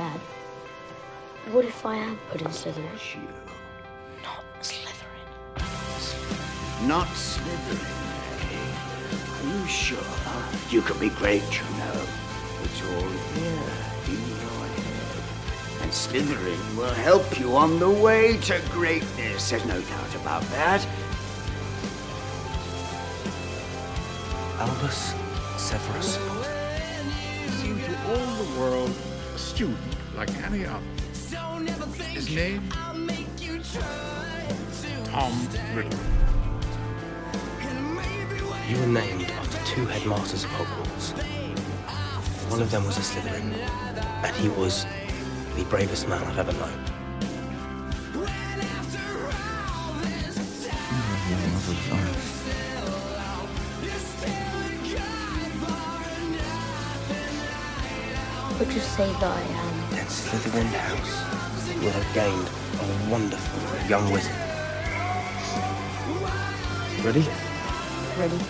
Dad, what if I am put in Slytherin? You. Not Slytherin. Not Slytherin, Teddy. Are you sure? You can be great, you know. It's all here, in your head. And Slytherin will help you on the way to greatness. There's no doubt about that. Albus Severus. Seemed to all the world a student like any other. His name? Tom Riddle. You were named after two headmasters of Hogwarts. One of them was a Slytherin, and he was the bravest man I've ever known. Would you say that I am? That Slytherin house would have gained a wonderful young wizard. Ready? Ready.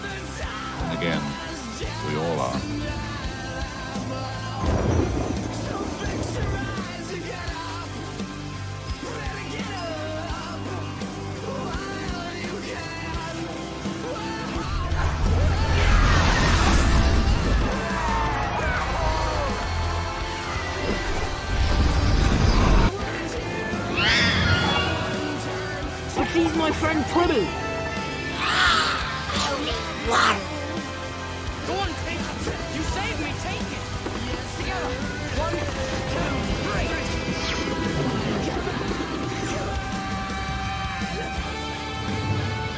And again, we all are. She's my friend Teddy. Go on, take it. You saved me, take it. Together. 1, 2, 3.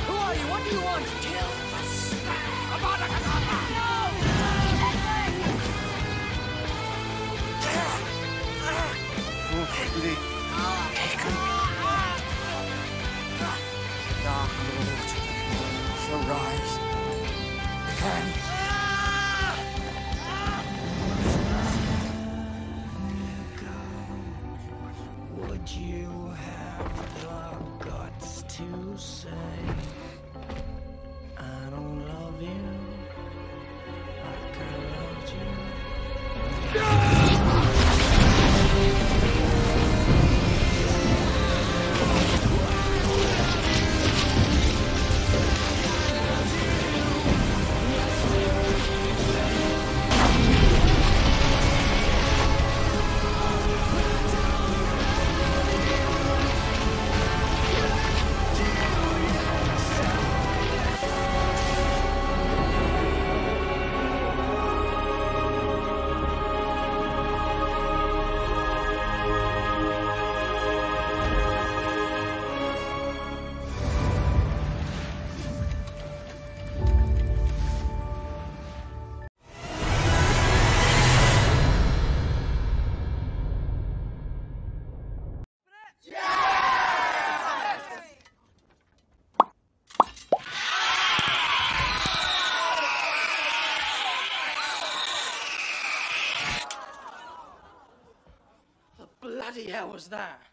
Who are you? What do you want? Kill the spam. No! Rise. Would you have the guts to say, I don't love you like I loved you? No! Bloody hell was that?